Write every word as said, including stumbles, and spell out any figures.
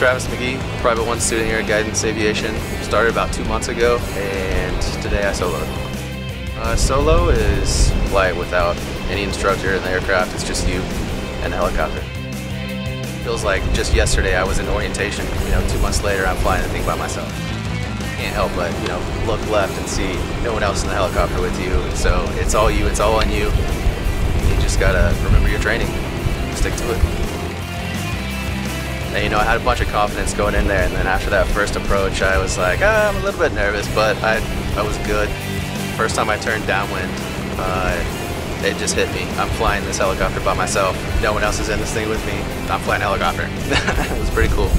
Travis McGee, Private one student here at Guidance Aviation. Started about two months ago, and today I soloed. Uh, solo is flight without any instructor in the aircraft. It's just you and the helicopter. Feels like just yesterday I was in orientation. You know, two months later I'm flying the thing by myself. Can't help but, you know, look left and see no one else in the helicopter with you. And so it's all you. It's all on you. You just gotta remember your training. Stick to it. And, you know, I had a bunch of confidence going in there, and then after that first approach, I was like, ah, I'm a little bit nervous, but I, I was good. First time I turned downwind, uh, it just hit me. I'm flying this helicopter by myself. No one else is in this thing with me. I'm flying a helicopter. It was pretty cool.